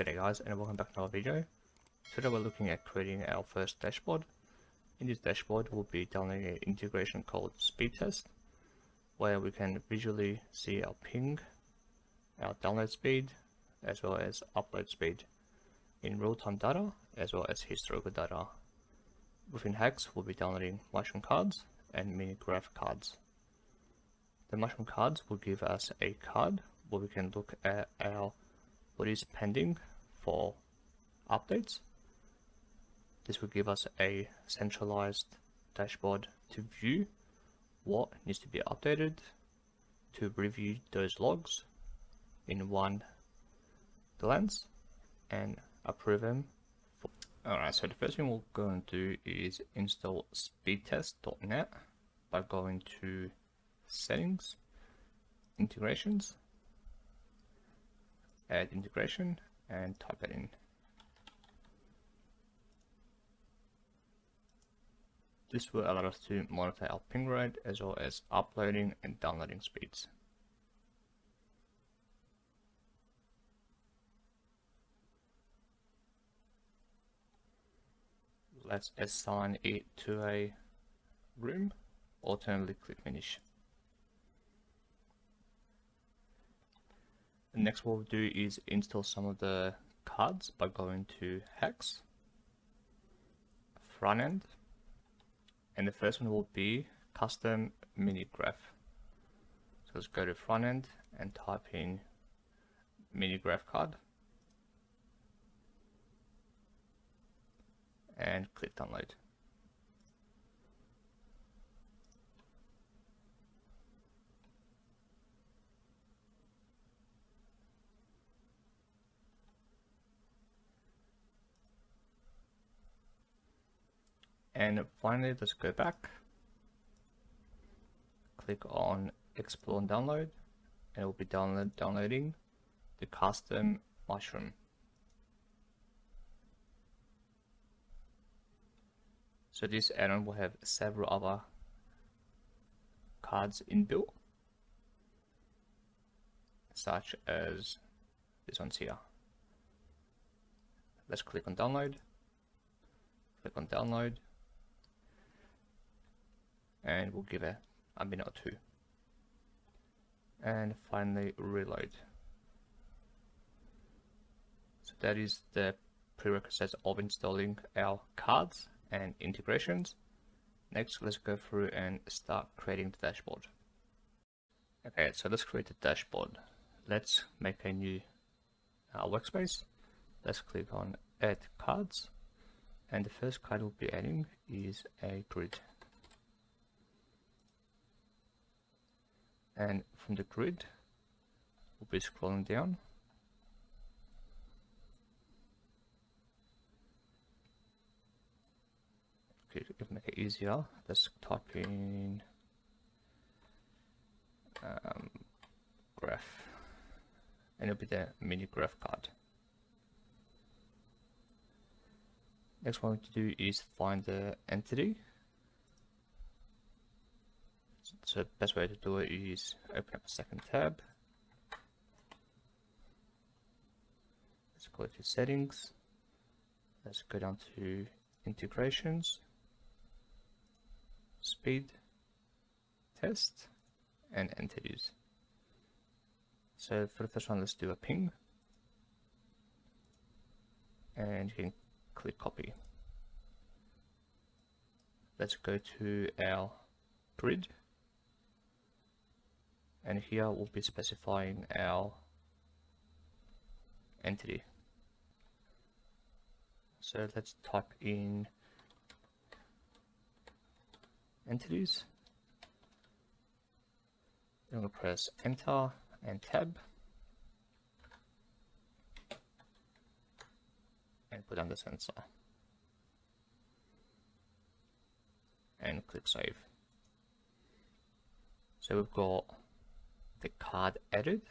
Good day guys, and welcome back to another video. Today we're looking at creating our first dashboard. In this dashboard we'll be downloading an integration called speedtest, where we can visually see our ping, our download speed, as well as upload speed in real-time data, as well as historical data. Within HACS we'll be downloading mushroom cards and mini graph cards. The mushroom cards will give us a card where we can look at our what is pending for updates. This will give us a centralized dashboard to view what needs to be updated, to review those logs in one glance and approve them. Alright, so the first thing we're going to do is install speedtest.net by going to settings, integrations, add integration, and type it in. This will allow us to monitor our ping rate as well as uploading and downloading speeds. Let's assign it to a room, alternately click finish. Next, what we'll do is install some of the cards by going to HACS, front end, and the first one will be custom mini graph. So let's go to front end and type in mini graph card and click download. And finally, let's go back, click on explore and download, and it will be downloading the custom mushroom. So this add-on will have several other cards inbuilt, such as this one's here. Let's click on download, and we'll give it a minute or two, and finally reload. So that is the prerequisites of installing our cards and integrations. Next, let's go through and start creating the dashboard. Okay, so let's create the dashboard. Let's make a new workspace. Let's click on add cards, and the first card we'll be adding is a grid. And from the grid, we'll be scrolling down, okay, to make it easier, let's type in graph, and it'll be the mini graph card. Next one to do is find the entity. So the best way to do it is open up a second tab. Let's go to settings. Let's go down to integrations, speed, test, and entities. So for the first one, let's do a ping. And you can click copy. Let's go to our grid. And here we'll be specifying our entity. So let's type in entities. Then we'll press enter and tab. And put on the sensor. And click save. So we've got the card added.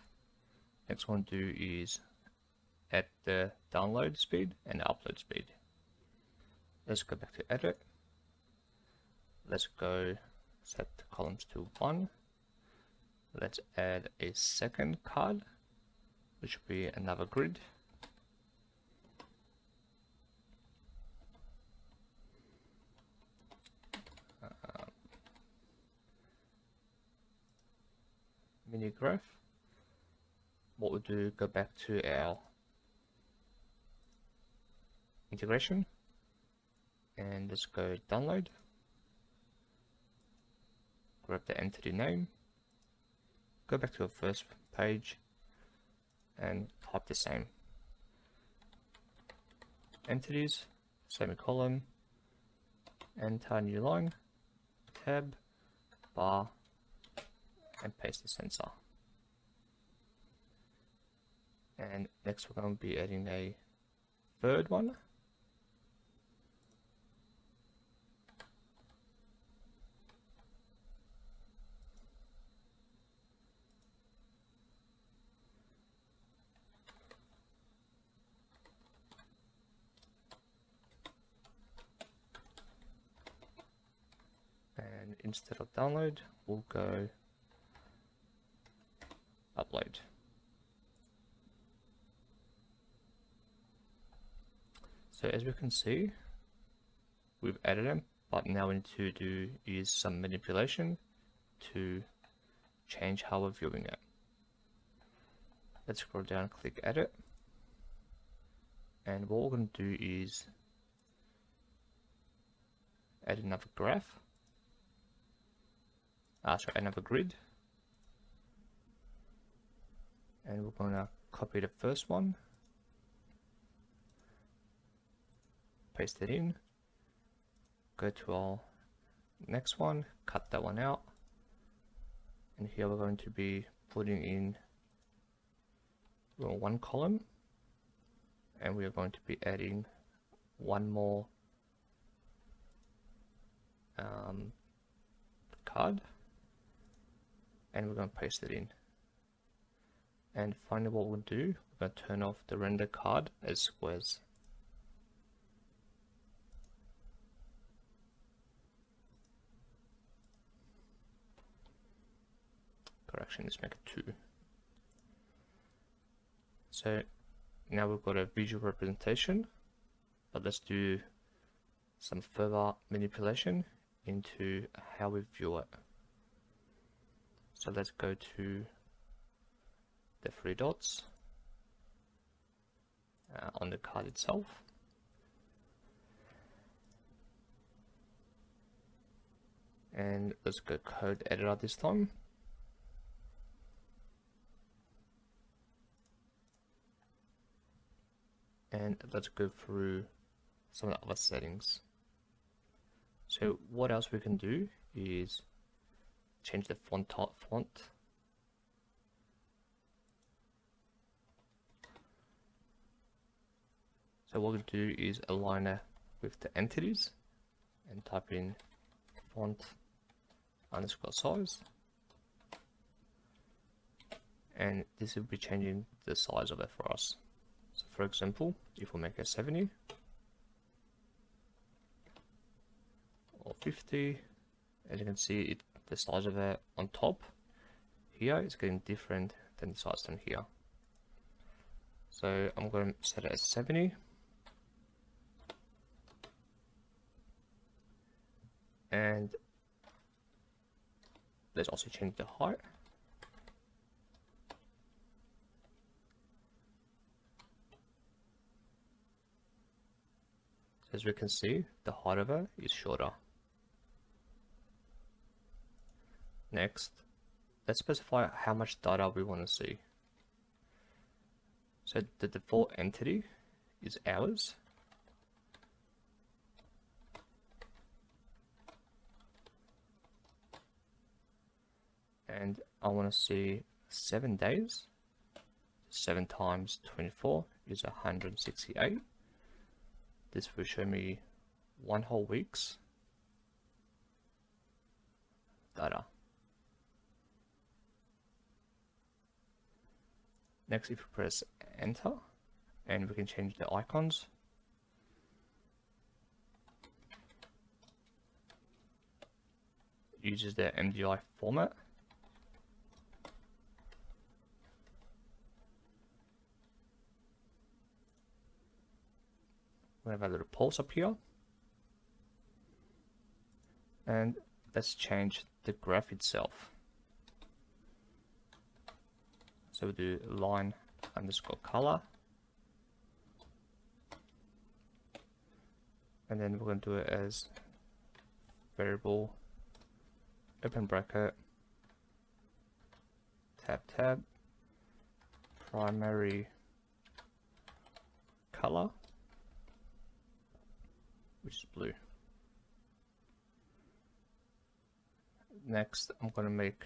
Next one to do is add the download speed and upload speed. Let's go back to edit. Let's go set the columns to 1. Let's add a second card, which will be another grid. mini graph. What we do, go back to our integration and let's go download, grab the entity name, go back to our first page and type the same entities, semicolon, enter new line, tab, bar, and paste the sensor. And next we're going to be adding a third one. And instead of download, we'll go upload. So as we can see, we've added them, but now we need to use some manipulation to change how we're viewing it. Let's scroll down, click edit, and what we're going to do is add another graph, another grid, and we're going to copy the first one, paste it in, go to our next one, cut that one out, and here we're going to be putting in one column, and we are going to be adding one more card, and we're going to paste it in. And finally what we'll do, we're going to turn off the render card as squares. Correction, let's make it 2. So now we've got a visual representation, but let's do some further manipulation into how we view it. So let's go to the 3 dots on the card itself. And let's go code editor this time. And let's go through some of the other settings. So what else we can do is change the font. So what we'll do is align it with the entities and type in font_size, and this will be changing the size of it for us. So for example, if we make a 70 or 50, as you can see, the size of it on top here is getting different than the size down here. So I'm going to set it as 70, and let's also change the height. As we can see, the height of it is shorter. Next, let's specify how much data we want to see. So the default entity is hours. And I want to see 7 days. 7 times 24 is 168. This will show me one whole week's data. Next, if we press enter, and we can change the icons. It uses the MDI format. We have a little pulse up here, and let's change the graph itself. So we'll do line underscore color. And then we're going to do it as variable, open bracket, tab, primary color, which is blue. Next, I'm going to make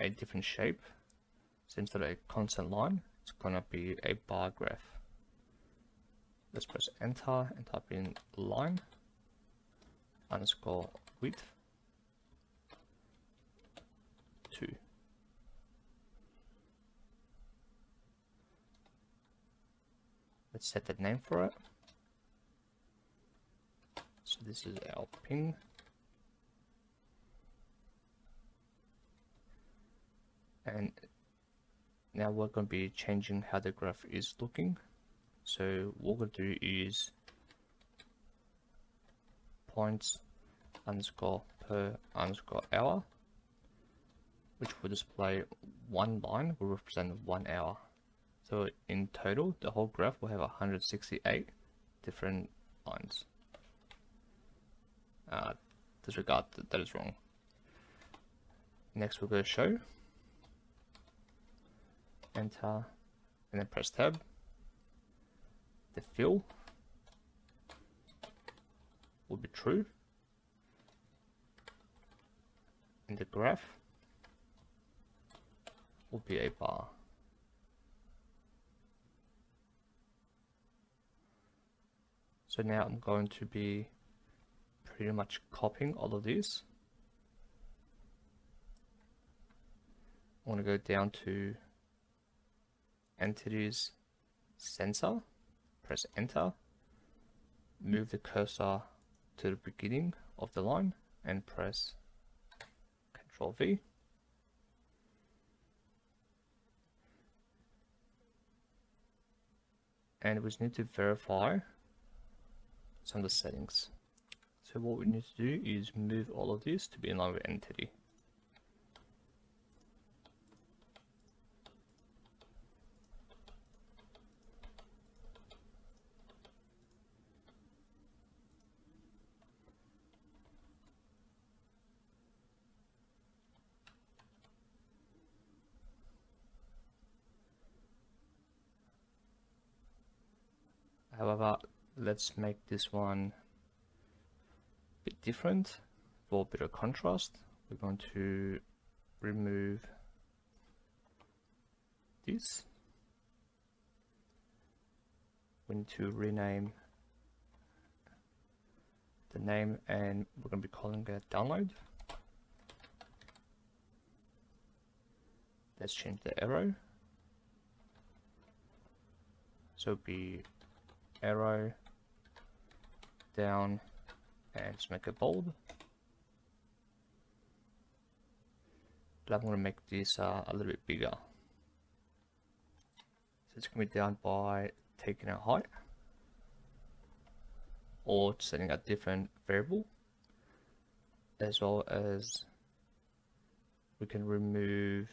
a different shape. So instead of a constant line, it's going to be a bar graph. Let's press enter and type in line underscore width 2. Let's set the name for it. So this is our pin. And now we're going to be changing how the graph is looking. So what we're going to do is points underscore per underscore hour, which will display one line will represent 1 hour. So in total, the whole graph will have 168 different lines. Disregard that is wrong. Next, we're going to show. Enter and then press tab. The fill will be true and the graph will be a bar. So now I'm going to be pretty much copying all of these. I want to go down to entities, sensor, press enter, move the cursor to the beginning of the line and press Ctrl V. And we just need to verify some of the settings. So what we need to do is move all of this to be in line with entity. However, let's make this one a bit different for a bit of contrast. We're going to remove this. We need to rename the name and we're going to be calling it download. Let's change the arrow. So it'll be arrow down and just make it bold. But I'm going to make this a little bit bigger. So it's going to be down by taking a height or setting a different variable, as well as we can remove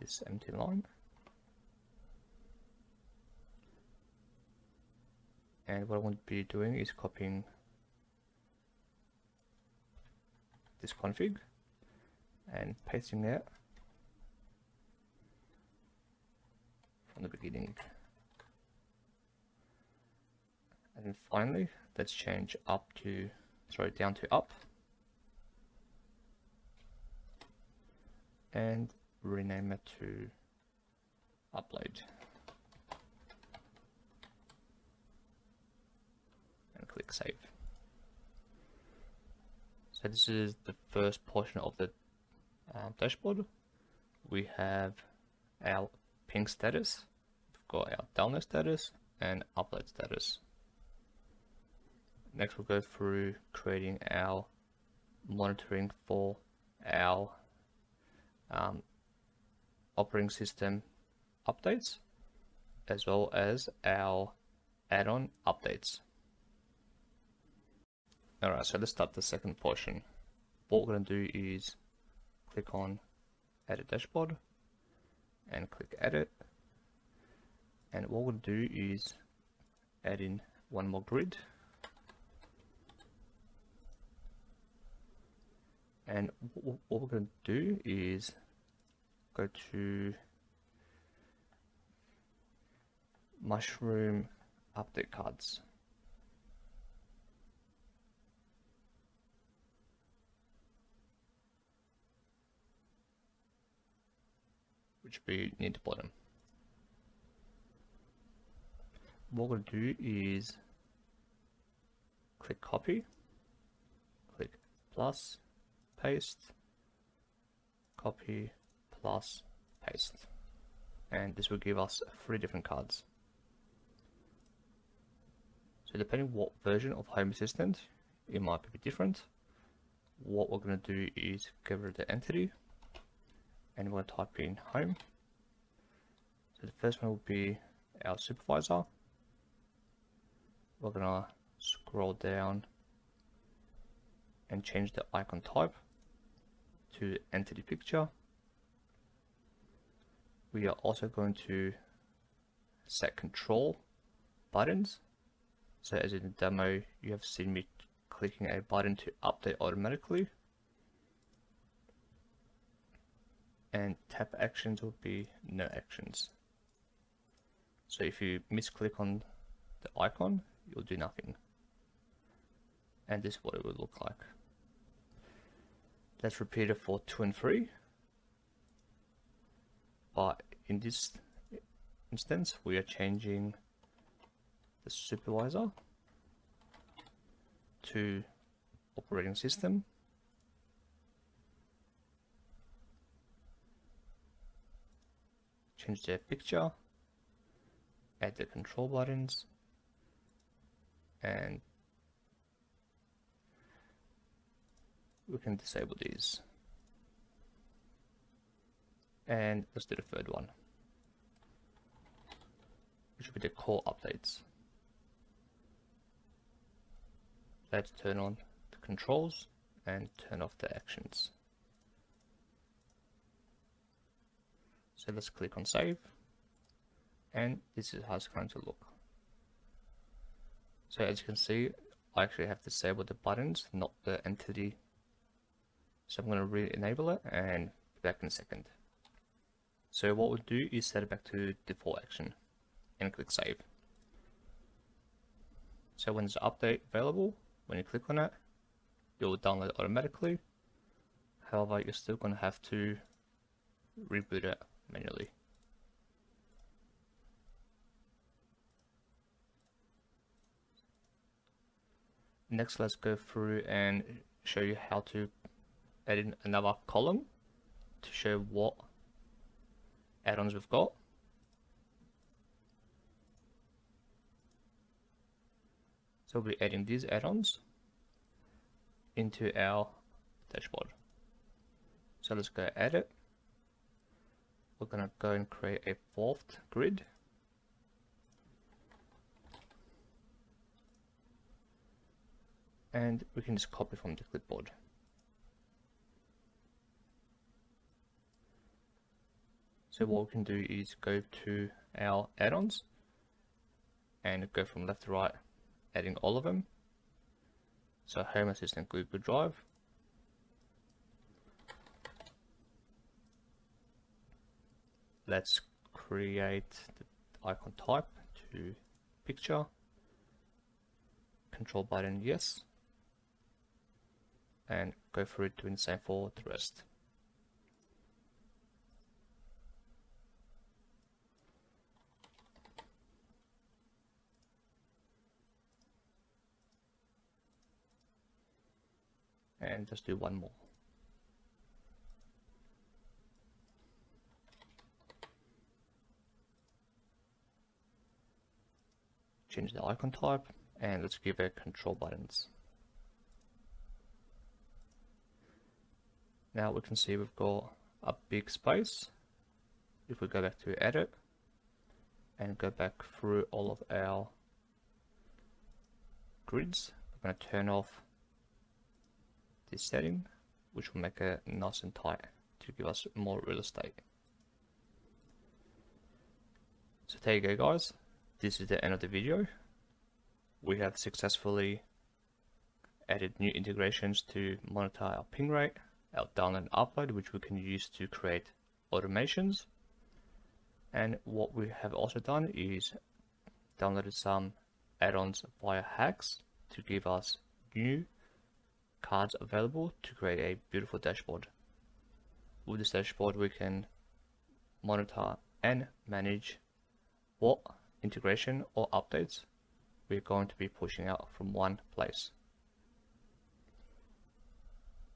this empty line. And what I want to be doing is copying this config and pasting it from the beginning. And then finally, let's change up to, sorry, down to up and rename it to upload. Click save. So this is the first portion of the dashboard. We have our ping status, we've got our download status and upload status. Next we'll go through creating our monitoring for our operating system updates, as well as our add-on updates. Alright, so let's start the second portion. What we're going to do is click on Edit Dashboard, and click edit. And what we'll do is add in one more grid. And what we're going to do is go to Mushroom Update Cards. Which will be near the bottom. What we're going to do is click copy, click plus, paste, copy, plus, paste. And this will give us 3 different cards. So depending what version of Home Assistant, it might be different. What we're going to do is get rid of the entity and we're going to type in home. So the first one will be our supervisor. We're going to scroll down and change the icon type to entity picture. We are also going to set control buttons. So as in the demo, you have seen me clicking a button to update automatically. And tap actions will be no actions. So if you misclick on the icon, you'll do nothing. And this is what it would look like. That's repeated for 2 and 3. But in this instance, we are changing the supervisor to operating system. Change their picture, add the control buttons, and we can disable these. And let's do the third one, which will be the call updates. Let's turn on the controls and turn off the actions. So let's click on save, and this is how it's going to look. So as you can see, I actually have disabled the buttons, not the entity. So I'm going to re-enable it and be back in a second. So what we'll do is set it back to default action and click save. So when there's an update available, when you click on it, you'll download it automatically. However, you're still going to have to reboot it manually. Next, let's go through and show you how to add in another column to show what add-ons we've got. So we'll be adding these add-ons into our dashboard. So let's go edit. We're going to go and create a 4th grid. And we can just copy from the clipboard. So what we can do is go to our add-ons and go from left to right, adding all of them. So Home Assistant, Google Drive. Let's create the icon type to picture. Control button, yes. And go through doing the same for the rest. And just do one more. Change the icon type and let's give it control buttons. Now we can see we've got a big space. If we go back to edit and go back through all of our grids, we're going to turn off this setting, which will make it nice and tight to give us more real estate. So there you go, guys. This is the end of the video. We have successfully added new integrations to monitor our ping rate, our download and upload, which we can use to create automations. And what we have also done is downloaded some add-ons via HACS to give us new cards available to create a beautiful dashboard. With this dashboard, we can monitor and manage what integration or updates we're going to be pushing out from one place.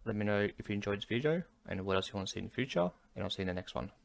Let me know if you enjoyed this video and what else you want to see in the future, and I'll see you in the next one.